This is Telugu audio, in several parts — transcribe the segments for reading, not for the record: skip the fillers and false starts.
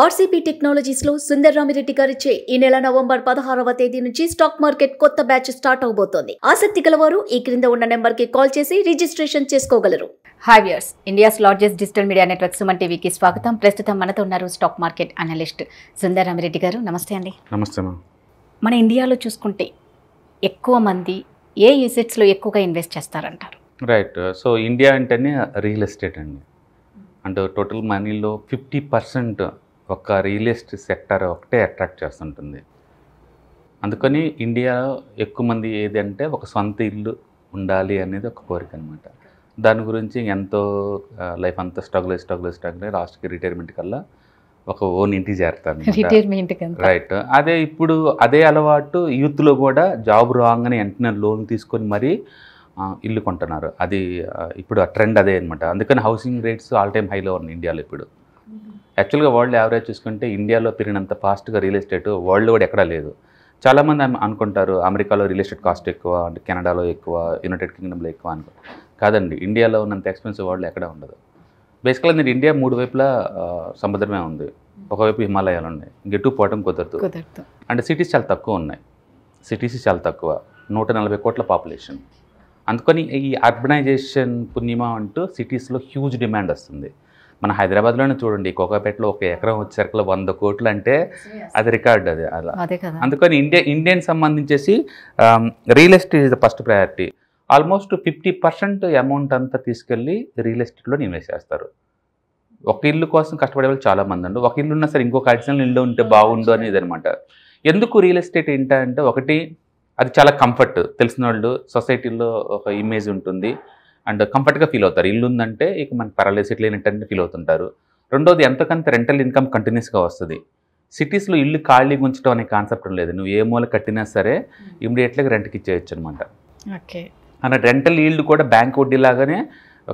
RCP Technologies lo Sundara Rami Reddy gariche ee nela November 16వ తేదీ నుంచి స్టాక్ మార్కెట్ కొత్త బ్యాచ్ స్టార్ట్ అవబోతోంది. ఆసక్తి గలవారు ఈ క్రింద ఉన్న నెంబర్ కి కాల్ చేసి రిజిస్ట్రేషన్ చేసుకోగలరు. Hi viewers, India's largest digital media network Suman TV కి స్వాగతం. Presta Thammanath ఉన్నారు stock market analyst Sundara Rami Reddy గారు. నమస్తే అండి. నమస్తే అమ్మ. మన ఇండియాలో చూసుకుంటే ఎక్కువ మంది ఏ అసెట్స్ లో ఎక్కువగా ఇన్వెస్ట్ చేస్తారు అంటారు? రైట్. సో ఇండియా అంటేనే రియల్ ఎస్టేట్ అండి. అండ్ టోటల్ మనీలో 50% ఒక రియల్ ఎస్టేట్ సెక్టర్ ఒకటే అట్రాక్ట్ చేస్తుంటుంది. అందుకని ఇండియా ఎక్కువ మంది ఏదంటే ఒక సొంత ఇల్లు ఉండాలి అనేది ఒక కోరిక అనమాట. దాని గురించి ఎంతో లైఫ్ అంతా స్ట్రగుల్ అయ్యి లాస్ట్కి రిటైర్మెంట్ కల్లా ఒక ఓన్ ఇంటి చేరతాను. రైట్. అదే ఇప్పుడు అదే అలవాటు యూత్లో కూడా జాబ్ రాగానే వెంటనే లోన్ తీసుకొని మరీ ఇల్లు కొంటున్నారు. అది ఇప్పుడు ఆ ట్రెండ్ అదే అనమాట. అందుకని హౌసింగ్ రేట్స్ ఆల్ టైమ్ హైలో ఉన్నాయి ఇండియాలో. ఇప్పుడు యాక్చువల్గా వరల్డ్ యావరేజ్ చూసుకుంటే ఇండియాలో పెరిగినంత ఫాస్ట్గా రియల్ ఎస్టేట్ వరల్డ్ కూడా ఎక్కడా లేదు. చాలామంది అనుకుంటారు అమెరికాలో రియల్ ఎస్టేట్ కాస్ట్ ఎక్కువ, అంటే కెనడాలో ఎక్కువ, యునైటెడ్ కింగ్డమ్లో ఎక్కువ అనుకుంటారు. కాదండి, ఇండియాలో ఉన్నంత ఎక్స్పెన్సివ్ వరల్డ్ ఎక్కడా ఉండదు. బేసికల్గా నేను ఇండియా మూడు వైపులా సముద్రమే ఉంది, ఒకవైపు హిమాలయాలు ఉన్నాయి, ఇంకెటు పోవటం కుదరదు. అంటే సిటీస్ చాలా తక్కువ, 140 కోట్ల పాపులేషన్. అందుకని ఈ అర్బనైజేషన్ పుణ్యమా అంటూ సిటీస్లో హ్యూజ్ డిమాండ్ వస్తుంది. మన హైదరాబాద్లోనే చూడండి, కోకాపేటలో 1 ఎకరం వచ్చేసరికి 100 కోట్లు అంటే అది రికార్డ్. అది అలా. అందుకని ఇండియన్ సంబంధించేసి real estate is the first priority. Almost 50% amount అంతా తీసుకెళ్ళి రియల్ ఎస్టేట్లో ఇన్వెస్ట్ చేస్తారు. ఒక ఇల్లు కోసం కష్టపడే వాళ్ళు చాలామంది అండి. ఒక ఇల్లు ఉన్నా సరే ఇంకొక అడిషనల్ ఇల్లు ఉంటే బాగుండు అనేది అనమాట. ఎందుకు రియల్ ఎస్టేట్ ఏంటంటే, ఒకటి అది చాలా కంఫర్ట్. తెలిసిన వాళ్ళు సొసైటీలో ఒక ఇమేజ్ ఉంటుంది అండ్ కంఫర్ట్గా ఫీల్ అవుతారు. ఇల్లు ఉందంటే ఇక మనకు పర్వాలేదు, సెటిల్ అయినట్టు ఫీల్ అవుతుంటారు. రెండోది, ఎంతకంత రెంటల్ ఇన్కమ్ కంటిన్యూస్గా వస్తుంది. సిటీస్లో ఇల్లు ఖాళీగా ఉంచడం అనే కాన్సెప్ట్ లేదు. నువ్వు ఏ మూల కట్టినా సరే ఇమీడియట్గా రెంట్కి ఇచ్చేయచ్చు అనమాట. ఓకే. అండ్ రెంటల్ ఈల్డ్ కూడా బ్యాంక్ వడ్డీ లాగానే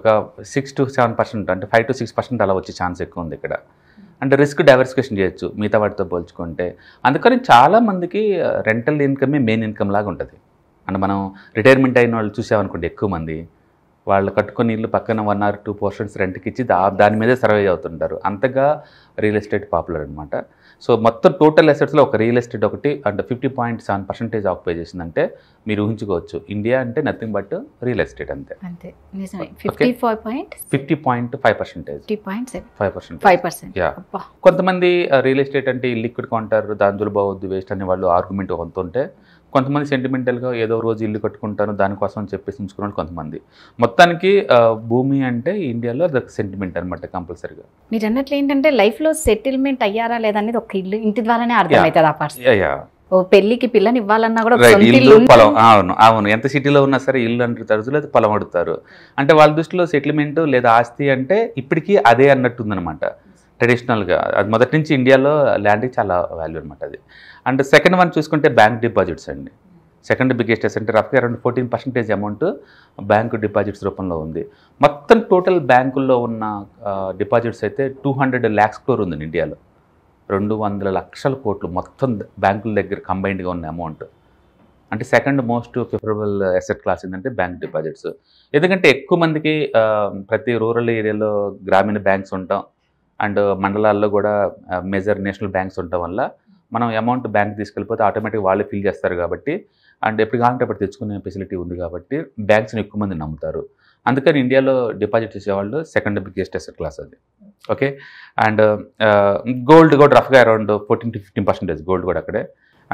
ఒక 6 to 7%, అంటే 5 to 6% అలా వచ్చే ఛాన్స్ ఎక్కువ ఉంది ఇక్కడ. అంటే రిస్క్ డైవర్సిఫికేషన్ చేయొచ్చు మిగతా వాటితో పోల్చుకుంటే. అందుకని చాలామందికి రెంటల్ ఇన్కమే మెయిన్ ఇన్కమ్ లాగా ఉంటుంది. అండ్ మనం రిటైర్మెంట్ అయిన వాళ్ళు చూసామనుకోండి, ఎక్కువ మంది వాళ్ళు కట్టుకుని ఇల్లు పక్కన 1 or 2 portions రెంట్కి ఇచ్చి దాని మీదే సర్వే అవుతుంటారు. అంతగా రియల్ ఎస్టేట్ పాపులర్ అనమాట. సో మొత్తం టోటల్ అసెట్స్లో ఒక రియల్ ఎస్టేట్ ఒకటి అంటే 50.7% ఆక్యుపై చేసిందంటే మీరు ఊహించుకోవచ్చు ఇండియా అంటే నథింగ్ బట్ రియల్ ఎస్టేట్. అంతే. 50.5%. కొంతమంది రియల్ ఎస్టేట్ అంటే ఇల్లు ఇక్కడ కొంటారు, దాంట్లో బాగోద్దు వేస్ట్ అనే వాళ్ళు ఆర్గ్యుమెంట్ కొంటుంటే, కొంతమంది సెంటిమెంటల్గా ఏదో రోజు ఇల్లు కట్టుకుంటాను దానికోసం చెప్పేసి ఉంచుకున్నాడు కొంతమంది. మొత్తానికి భూమి అంటే ఇండియాలో అదొక సెంటిమెంట్ అనమాట కంపల్సరీగా. మీరు అన్నట్లు ఏంటంటే లైఫ్లో సెటిల్మెంట్ అయ్యారా లేదనేది ఒక ఇల్లు, ఇంటి ద్వారానే అర్థమవుతుంది. ఆ పర్సన్ పెళ్లికి పిల్లని ఇవ్వాలన్నా కూడా ఇల్లు, పొలం. అవును, ఎంత సిటీలో ఉన్నా సరే ఇల్లు అంటారు, లేదా పొలం అడుగుతారు. అంటే వాళ్ళ దృష్టిలో సెటిల్మెంట్ లేదా ఆస్తి అంటే ఇప్పటికీ అదే అన్నట్టుందనమాట ట్రెడిషనల్గా. అది మొదటి నుంచి ఇండియాలో ల్యాండ్కి చాలా వాల్యూ అనమాట అది. అండ్ సెకండ్ వన్ చూసుకుంటే బ్యాంక్ డిపాజిట్స్ అండి. సెకండ్ బిగ్గెస్ట్ అంటే రఫ్గా అరౌండ్ 14% అమౌంట్ బ్యాంకు డిపాజిట్స్ రూపంలో ఉంది. మొత్తం టోటల్ బ్యాంకుల్లో ఉన్న డిపాజిట్స్ అయితే 200 lakhs crore ఉందండి ఇండియాలో. 200 లక్షల కోట్లు మొత్తం బ్యాంకుల దగ్గర కంబైన్డ్గా ఉన్న అమౌంట్. అంటే second most favourable asset class ఏంటంటే బ్యాంక్ డిపాజిట్స్. ఎందుకంటే ఎక్కువ మందికి ప్రతి రూరల్ ఏరియాలో గ్రామీణ బ్యాంక్స్ ఉంటాం అండ్ మండలాల్లో కూడా మేజర్ నేషనల్ బ్యాంక్స్ ఉండటం వల్ల మనం అమౌంట్ బ్యాంక్ తీసుకెళ్ళిపోతే ఆటోమేటిక్గా వాళ్ళే ఫిల్ చేస్తారు కాబట్టి, అండ్ ఎప్పుడు కావాలంటే అప్పుడు తెచ్చుకునే ఫెసిలిటీ ఉంది కాబట్టి బ్యాంక్స్ని ఎక్కువ మంది నమ్ముతారు. అందుకని ఇండియాలో డిపాజిట్ చేసేవాళ్ళు సెకండ్ బిగ్గెస్ట్ అసెట్ క్లాస్ అది. ఓకే. అండ్ గోల్డ్ కూడా రఫ్గా అరౌండ్ 14 to 15% గోల్డ్ కూడా అక్కడే.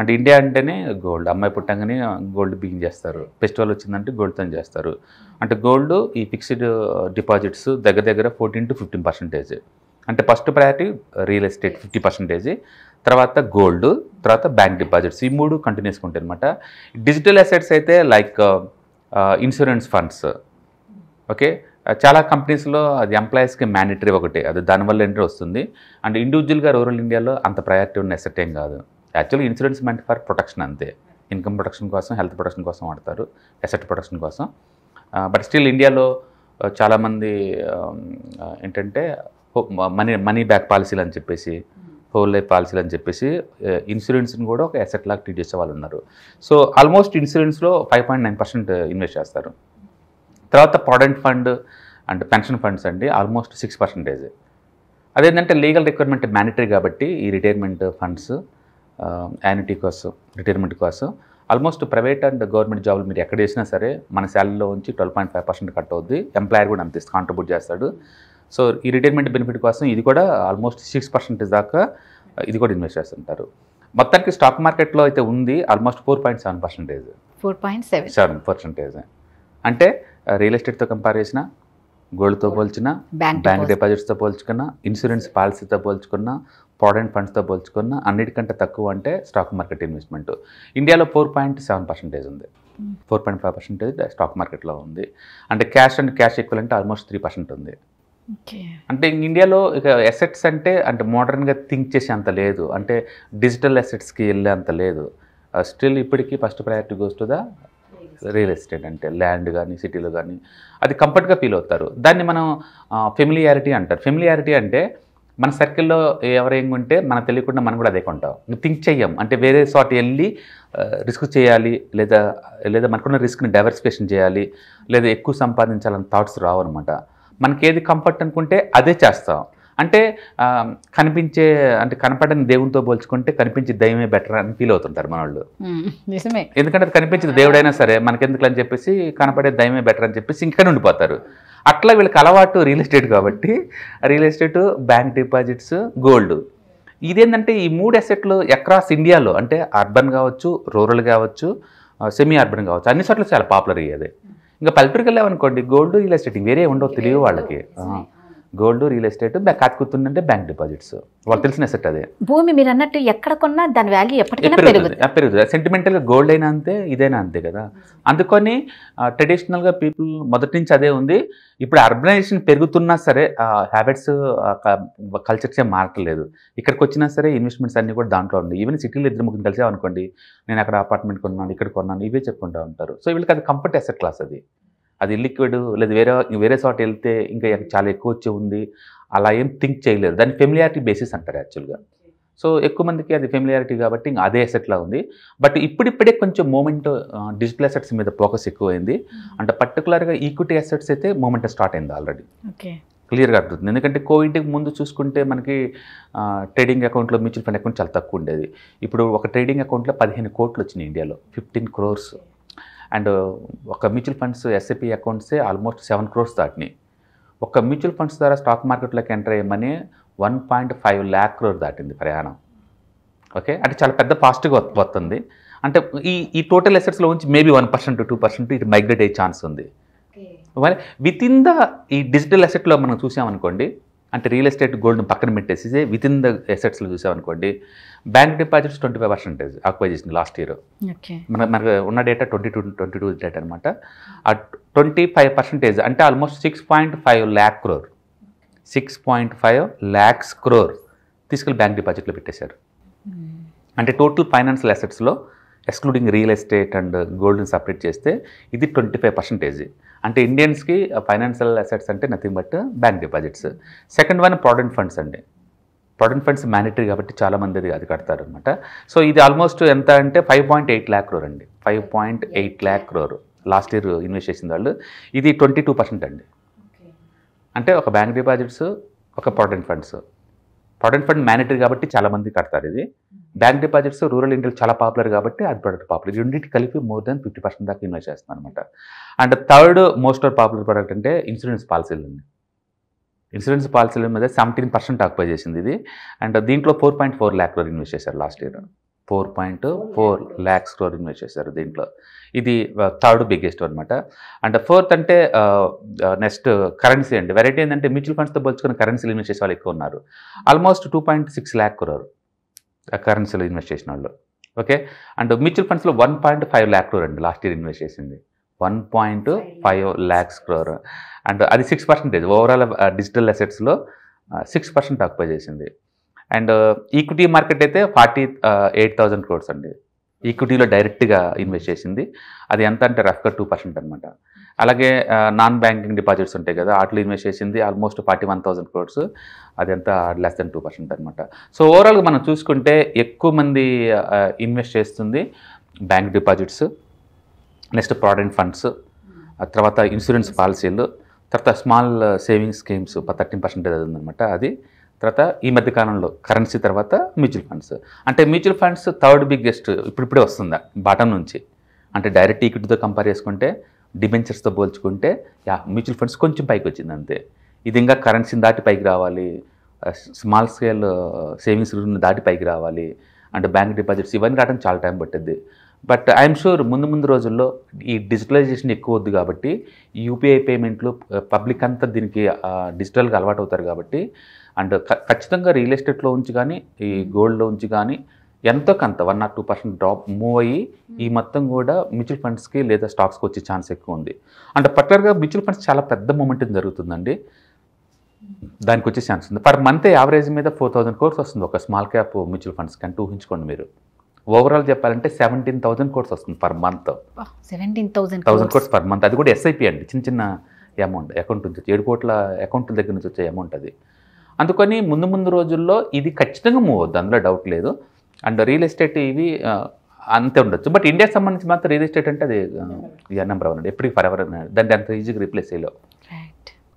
అంటే ఇండియా అంటేనే గోల్డ్. అమ్మాయి పుట్టంగానే గోల్డ్ బిగింగ్ చేస్తారు, ఫెస్టివల్ వచ్చిందంటే గోల్డ్తో చేస్తారు. అంటే గోల్డ్ ఈ ఫిక్స్డ్ డిపాజిట్స్ దగ్గర 14 to 15%. అంటే ఫస్ట్ ప్రయారిటీ రియల్ ఎస్టేట్ 50%, తర్వాత గోల్డ్, తర్వాత బ్యాంక్ డిపాజిట్స్. ఈ మూడు కంటిన్యూస్గా ఉంటాయి అనమాట. డిజిటల్ అసెట్స్ అయితే లైక్ ఇన్సూరెన్స్ ఫండ్స్. ఓకే. చాలా కంపెనీస్లో అది ఎంప్లాయీస్కి మ్యాండేటరీ ఒకటి, అది దానివల్ల ఎంట్రీ వస్తుంది. అండ్ ఇండివిజువల్గా రూరల్ ఇండియాలో అంత ప్రయారిటీ ఉన్న అసెట్ ఏం కాదు. యాక్చువల్గా ఇన్సూరెన్స్ మ్యాంట్ ఫర్ ప్రొటెక్షన్, అంతే. ఇన్కమ్ ప్రొటెక్షన్ కోసం, హెల్త్ ప్రొటెక్షన్ కోసం వాడతారు, అసెట్ ప్రొటెక్షన్ కోసం. బట్ స్టిల్ ఇండియాలో చాలామంది ఏంటంటే మనీ బ్యాక్ పాలసీలు అని చెప్పేసి, హోల్ లైఫ్ పాలసీలు అని చెప్పేసి ఇన్సూరెన్స్ని కూడా ఒక అసెట్ లాగా ట్రీట్ చేసే వాళ్ళు ఉన్నారు. సో ఆల్మోస్ట్ ఇన్సూరెన్స్లో 5.9% ఇన్వెస్ట్ చేస్తారు. తర్వాత provident fund and pension funds అండి, ఆల్మోస్ట్ 6%. అదేంటంటే లీగల్ రిక్వైర్మెంట్ మ్యాండేటరీ కాబట్టి ఈ retirement funds annuity cost retirement cost almost private and government జాబ్లు మీరు ఎక్కడ చేసినా సరే మన శాలరీలో ఉంచి 12.5% కట్ అవుద్ది. ఎంప్లాయర్ కూడా అంతే కాంట్రిబ్యూట్ చేస్తాడు. సో ఈ రిటైర్మెంట్ బెనిఫిట్ కోసం ఇది కూడా ఆల్మోస్ట్ 6% దాకా ఇది కూడా ఇన్వెస్ట్ చేస్తుంటారు. మొత్తానికి స్టాక్ మార్కెట్లో అయితే ఉంది ఆల్మోస్ట్ 4.7%. 4.7% అంటే రియల్ ఎస్టేట్తో కంపేర్ చేసిన, గోల్డ్తో పోల్చిన, బ్యాంక్ డిపాజిట్స్తో పోల్చుకున్న, ఇన్సూరెన్స్ పాలసీతో పోల్చుకున్న, ప్రావిడెంట్ ఫండ్స్తో పోల్చుకున్న అన్నిటికంటే తక్కువ అంటే స్టాక్ మార్కెట్ ఇన్వెస్ట్మెంట్. ఇండియాలో 4.7% ఉంది, 4.5% స్టాక్ మార్కెట్లో ఉంది. అంటే cash and cash equivalent almost 3% ఉంది. అంటే ఇండియాలో ఇక అసెట్స్ అంటే అంటే మోడర్న్గా థింక్ చేసే అంత లేదు, అంటే డిజిటల్ అసెట్స్కి వెళ్ళే అంత లేదు. స్టిల్ ఇప్పటికీ first priority goes to the real estate, అంటే ల్యాండ్ కానీ సిటీలు కానీ అది కంఫర్ట్గా ఫీల్ అవుతారు. దాన్ని మనం ఫెమిలియారిటీ అంటారు. ఫెమిలియారిటీ అంటే మన సర్కిల్లో ఎవరేమి ఉంటే మనం తెలియకుండా మనం కూడా అదే కొంటాం, థింక్ చెయ్యం. అంటే వేరే చోట వెళ్ళి రిస్క్ చేయాలి లేదా లేదా మనకున్న రిస్క్ని డైవర్సిఫికేషన్ చేయాలి లేదా ఎక్కువ సంపాదించాలని థాట్స్ రావు అనమాట. మనకేది కంఫర్ట్ అనుకుంటే అదే చేస్తాం. అంటే కనిపించే అంటే కనపడని దేవునితో పోల్చుకుంటే కనిపించే దైవమే బెటర్ అని ఫీల్ అవుతుంటారు మన వాళ్ళు. నిజమే, ఎందుకంటే అది కనిపించేది దేవుడైనా సరే మనకెందుకు అని చెప్పేసి కనపడే దైవమే బెటర్ అని చెప్పేసి ఇంకా ఉండిపోతారు. అట్లా వీళ్ళకి అలవాటు రియల్ ఎస్టేట్ కాబట్టి real estate, bank deposits, gold, ఇదేంటంటే ఈ మూడు అసెట్లు అక్రాస్ ఇండియాలో అంటే అర్బన్ కావచ్చు, రూరల్ కావచ్చు, సెమీ అర్బన్ కావచ్చు, అన్ని చోట్ల చాలా పాపులర్ అయ్యేది. ఇంకా పల్లెటూరుకి వెళ్ళామనుకోండి గోల్డ్ రియల్ ఎస్టేట్ వేరే ఉండవు తెలియదు వాళ్ళకి. గోల్డ్ రియల్ ఎస్టేట్ కాకుంటుందంటే బ్యాంక్ డిపాజిట్స్ వాళ్ళు తెలిసిన అసెట్. అదే భూమి మీరు అన్నట్టు ఎక్కడ కొన్నా దాని వాల్యూ ఎప్పటికైనా పెరుగుతుంది. సెంటిమెంటల్గా గోల్డ్ అయినా అంతే, ఇదైనా అంతే కదా. అందుకని ట్రెడిషనల్గా పీపుల్ మొదటి నుంచి అదే ఉంది. ఇప్పుడు అర్బనైజేషన్ పెరుగుతున్నా సరే హ్యాబిట్స్ కల్చర్స్ ఏం మారట్లేదు. ఇక్కడికి వచ్చినా సరే ఇన్వెస్ట్మెంట్స్ అన్నీ కూడా దాంట్లో ఉన్నాయి. ఈవెన్ సిటీలో ఇద్దరు ముగ్గురు కలిసామనుకోండి, నేను అక్కడ అపార్ట్మెంట్ కొన్నాను, ఇక్కడ కొన్నాను, ఇవే చెప్పుకుంటూ ఉంటారు. సో వీళ్ళకి అది కంఫర్ట్ అసెట్ క్లాస్. అది అది లిక్విడ్ లేదా వేరే చోట వెళ్తే ఇంకా చాలా ఎక్కువ వచ్చే ఉంది అలా ఏం థింక్ చేయలేదు. దాన్ని ఫెమిలియారిటీ బేసిస్ అంటారు యాక్చువల్గా. సో ఎక్కువ మందికి అది ఫెమిలియారిటీ కాబట్టి ఇంకా అదే అసెట్లా ఉంది. బట్ ఇప్పుడిప్పుడే కొంచెం మూమెంట్ డిజిటల్ అసెట్స్ మీద ఫోకస్ ఎక్కువైంది. అంటే పర్టికులర్గా ఈక్విటీ అసెట్స్ అయితే మూమెంట్ స్టార్ట్ అయింది ఆల్రెడీ, క్లియర్గా అర్థమవుతుంది. ఎందుకంటే కోవిడ్కి ముందు చూసుకుంటే మనకి ట్రేడింగ్ అకౌంట్లో మ్యూచువల్ ఫండ్ అకౌంట్ చాలా తక్కువ ఉండేది. ఇప్పుడు ఒక ట్రేడింగ్ అకౌంట్లో 15 కోట్లు వచ్చినాయి ఇండియాలో, 15 crores. అండ్ ఒక మ్యూచువల్ ఫండ్స్ ఎస్ఐపి అకౌంట్సే ఆల్మోస్ట్ 7 crores దాటినాయి. ఒక మ్యూచువల్ ఫండ్స్ ద్వారా స్టాక్ మార్కెట్లోకి ఎంటర్ అయ్యమని 1.5 lakh crore దాటింది ప్రయాణం. ఓకే, అంటే చాలా పెద్ద ఫాస్ట్గా వస్తుంది. అంటే ఈ టోటల్ అసెట్స్లో ఉంచి మేబీ 1% to 2% ఇటు మైగ్రేట్ అయ్యే ఛాన్స్ ఉంది. మరి వితిన్ ద ఈ డిజిటల్ అసెట్లో మనం చూసామనుకోండి, అంటే రియల్ ఎస్టేట్ గోల్డ్ని పక్కన పెట్టేసి వితిన్ ద అసెట్స్లో చూసామనుకోండి, బ్యాంక్ డిపాజిట్స్ 25% ఆక్యుపై చేసింది లాస్ట్ ఇయర్. మనకు ఉన్న డేటా 22 డేటా అనమాట. ఆ 25% అంటే almost 6.5 lakh crore, 6.5 lakhs crore తీసుకెళ్ళి బ్యాంక్ డిపాజిట్లో పెట్టేశారు. అంటే టోటల్ ఫైనాన్షియల్ అసెట్స్లో ఎక్స్క్లూడింగ్ రియల్ ఎస్టేట్ అండ్ గోల్డ్ని సపరేట్ చేస్తే ఇది 25%. అంటే ఇండియన్స్కి ఫైనాన్షియల్ అసెట్స్ అంటే nothing but bank deposits. Second one provident funds అండి. ప్రావిడెంట్ ఫండ్స్ మ్యాండేటరీ కాబట్టి చాలామంది అది కడతారు అనమాట. సో ఇది ఆల్మోస్ట్ ఎంత అంటే 5.8 lakh crore అండి, 5.8 lakh crore last year invest చేసిన వాళ్ళు. ఇది 22% అండి. అంటే ఒక బ్యాంక్ డిపాజిట్స్, ఒక provident funds. Provident fund mandatory కాబట్టి చాలామంది కడతారు. ఇది బ్యాంక్ డిపాజిట్స్ రూరల్ ఇండియాలో చాలా పాపులర్ కాబట్టి అర్బన్ పాపులర్, రెండింటి కలిపి more than 50% దాకా ఇన్వెస్ట్ చేస్తున్నాను అనమాట. And third most popular product అంటే ఇన్సూరెన్స్ పాలసీలు అండి. ఇన్సూరెన్స్ పాలసీల మీద 17% ఆక్యుపై చేసింది ఇది. అండ్ దీంట్లో 4.4 lakh crore ఇన్వెస్ట్ చేశారు last year. 4.4 lakhs crore invest చేశారు దీంట్లో. ఇది థర్డ్ బిగ్గెస్ట్ అనమాట. అండ్ ఫోర్త్ అంటే నెక్స్ట్ కరెన్సీ అండి. వెరైటీ ఏంటంటే మ్యూచువల్ ఫండ్స్తో పోల్చుకున్న కరెన్సీలు ఇన్వెస్ట్ చేసే వాళ్ళు ఎక్కువ ఉన్నారు. ఆల్మోస్ట్ 2.6 lakh crore కరెన్సీలో ఇన్వెస్ట్ చేసిన వాళ్ళు. ఓకే, అండ్ మ్యూచువల్ ఫండ్స్లో 1.5 lakh crore అండి లాస్ట్ ఇయర్ ఇన్వెస్ట్ చేసింది, 1.5 lakhs crore. అండ్ అది 6% ఓవరాల్ డిజిటల్ అసెట్స్లో 6% ఆక్యుపై చేసింది. అండ్ ఈక్విటీ మార్కెట్ అయితే 48,000 crores అండి. ఈక్విటీలో డైరెక్ట్గా ఇన్వెస్ట్ చేసింది అది ఎంత అంటే రఫ్గా 2% అనమాట. అలాగే నాన్ బ్యాంకింగ్ డిపాజిట్స్ ఉంటాయి కదా, వాటిలో ఇన్వెస్ట్ చేసింది ఆల్మోస్ట్ 41,000 crores, అది ఎంత less than 2% అనమాట. సో ఓవరాల్గా మనం చూసుకుంటే ఎక్కువ మంది ఇన్వెస్ట్ చేస్తుంది bank deposits, next provident funds, తర్వాత ఇన్సూరెన్స్ పాలసీలు, తర్వాత స్మాల్ సేవింగ్స్ స్కీమ్స్ 13% అది ఉందన్నమాట. అది తర్వాత ఈ మధ్య కాలంలో కరెన్సీ తర్వాత మ్యూచువల్ ఫండ్స్. అంటే మ్యూచువల్ ఫండ్స్ థర్డ్ బిగ్గెస్ట్ ఇప్పుడిప్పుడే వస్తుందా బాటం నుంచి. అంటే డైరెక్ట్ ఈక్విటీతో కంపేర్ చేసుకుంటే డిబెంచర్స్తో పోల్చుకుంటే మ్యూచువల్ ఫండ్స్ కొంచెం పైకి వచ్చింది అంతే. ఇది ఇంకా కరెన్సీని దాటి పైకి రావాలి, స్మాల్ స్కేల్ సేవింగ్స్ దాటి పైకి రావాలి, అంటే బ్యాంక్ డిపాజిట్స్ ఇవన్నీ రావడం చాలా టైం పట్టింది. బట్ ఐఎమ్ షూర్ ముందు ముందు రోజుల్లో ఈ డిజిటలైజేషన్ ఎక్కువ వద్దు కాబట్టి యూపీఐ పేమెంట్లు పబ్లిక్ అంతా దీనికి డిజిటల్గా అలవాటు అవుతారు కాబట్టి అండ్ ఖచ్చితంగా రియల్ ఎస్టేట్లో ఉంచి కానీ ఈ గోల్డ్లో ఉంచి కానీ ఎంతో కొంత 1 or 2% డ్రాప్ మూవ్ అయ్యి ఈ మొత్తం కూడా మ్యూచువల్ ఫండ్స్కి లేదా స్టాక్స్కి వచ్చే ఛాన్స్ ఎక్కువ ఉంది. అంటే పర్టికులర్గా మ్యూచువల్ ఫండ్స్ చాలా పెద్ద మూమెంట్ జరుగుతుందండి, దానికి వచ్చే ఛాన్స్ ఉంది. పర్ మంత్ యావరేజ్ మీద 4,000 crores వస్తుంది ఒక స్మాల్ క్యాప్ మ్యూచువల్ ఫండ్స్ కంటే ఊహించుకోండి మీరు. ఓవరాల్ చెప్పాలంటే 17,000 crores వస్తుంది per month. 17,000 crores per month, అది కూడా ఎస్ఐపి అండి, చిన్న చిన్న అమౌంట్ అకౌంట్ నుంచి 7 crore అకౌంట్ దగ్గర నుంచి వచ్చే అమౌంట్ అది. అందుకని ముందు ముందు రోజుల్లో ఇది ఖచ్చితంగా మూవ్ అవుద్ది, అందులో డౌట్ లేదు. అండ్ రియల్ ఎస్టేట్ ఇవి అంతే ఉండొచ్చు, బట్ ఇండియాకి సంబంధించి మాత్రం రియల్ ఎస్టేట్ అంటే అది నెంబర్ వన్, ఎప్పటికీ ఫర్ ఎవర్ దాన్ని అంత ఈజీగా రీప్లేస్ చేయలేవు.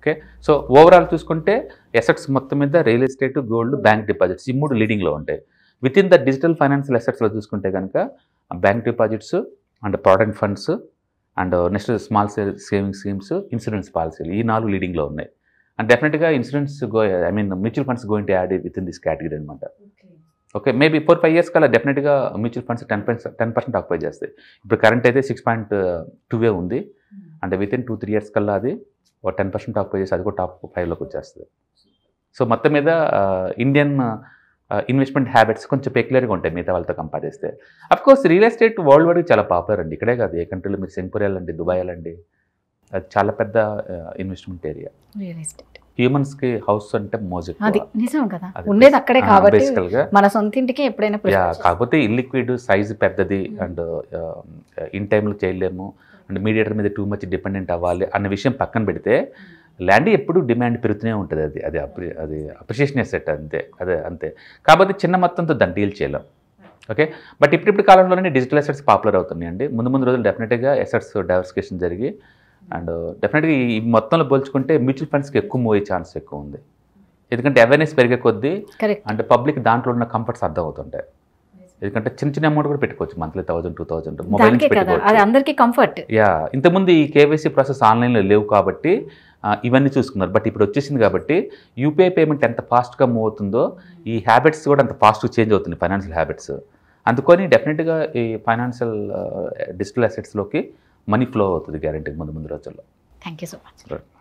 ఓకే, సో ఓవరాల్ చూసుకుంటే అసెట్స్ మొత్తం మీద real estate, gold, bank deposits ఈ 3 లీడింగ్లో ఉంటాయి. Within the digital financial అసెట్స్లో చూసుకుంటే కనుక bank deposits and provident funds and next small saving schemes, insurance పాలసీలు ఈ 4 లీడింగ్లో ఉన్నాయి. అండ్ డెఫినెట్గా insurance mutual funds going to add within this category అనమాట. ఓకే, మేబీ 4-5 years కల్లా డెఫినెట్గా మ్యూచువల్ ఫండ్స్ 10% ఆక్యుపై చేస్తాయి. ఇప్పుడు కరెంట్ అయితే 6.2 ఉంది, అంటే విత్ ఇన్ 2-3 years కల్లా అది 10% ఆక్యుపై చేసి అది కూడా top 5 వచ్చేస్తుంది. సో మొత్తం మీద ఇండియన్ ఇన్వెస్ట్మెంట్ హ్యాబిట్స్ కొంచెం పెక్యులర్గా ఉంటాయి మిగతా వాళ్ళతో కంపేర్ చేస్తే. Of course real estate worldwide చాలా పాపులర్ అండి, ఇక్కడే కాదు ఏ కంట్రీలో మీరు సింగపూర్లండి, దుబాయ్ అండి, అది చాలా పెద్ద ఇన్వెస్ట్మెంట్ ఏరియా రియల్ ఎస్టేట్. హ్యూమన్స్కి హౌస్ అంటే మోజు, అది నిజం కదా, ఉండేది అక్కడే కాబట్టి మన సొంత ఇంటికి ఎప్పుడైనా. కాకపోతే ఇల్లిక్విడ్, సైజు పెద్దది అండ్ ఇన్ టైంలో చేయలేము అండ్ మీడియేటర్ మీద టూ మచ్ డిపెండెంట్ అవ్వాలి అన్న విషయం పక్కన పెడితే ల్యాండ్ ఎప్పుడు డిమాండ్ పెరుగుతూనే ఉంటుంది, అది అది అది అప్రిషియేషన్ సెట్ అంతే, అదే అంతే. కాబట్టి చిన్న మొత్తంతో దాన్ని డీల్ చేయలేం. ఓకే, బట్ ఇప్పుడు కాలంలోనే డిజిటల్ అసెట్స్ పాపులర్ అవుతున్నాయి అండి. ముందు ముందు రోజులు డెఫినెట్గా అసెట్స్ డైవర్సిఫికేషన్ జరిగి అండ్ డెఫినెట్గా ఈ మొత్తంలో పోల్చుకుంటే మ్యూచువల్ ఫండ్స్కి ఎక్కువ మూవ్ అయ్యే ఛాన్స్ ఎక్కువ ఉంది. ఎందుకంటే అవేర్నెస్ పెరిగే కొద్దీ అండ్ పబ్లిక్ దాంట్లో ఉన్న కంఫర్ట్స్ అర్థం అవుతుంటాయి. ఎందుకంటే చిన్న చిన్న అమౌంట్ కూడా పెట్టుకోవచ్చు, మంత్లీ 1,000-2,000 మొబైల్ నుంచి పెట్టుకోవచ్చు. ఇంతకుముందు ఈ కేవైసీ ప్రాసెస్ ఆన్లైన్లో లేవు కాబట్టి ఇవన్నీ చూసుకున్నారు, బట్ ఇప్పుడు వచ్చేసింది కాబట్టి యూపీఐ పేమెంట్ ఎంత ఫాస్ట్గా మూవ్ అవుతుందో ఈ హ్యాబిట్స్ కూడా అంత ఫాస్ట్గా చేంజ్ అవుతుంది ఫైనాన్షియల్ హ్యాబిట్స్. అందుకని డెఫినెట్గా ఈ ఫైనాన్షియల్ డిజిటల్ అసెట్స్లోకి మనీ ఫ్లో అవుతుంది గ్యారెంటీ ముందు ముందు రోజుల్లో. Thank you so much.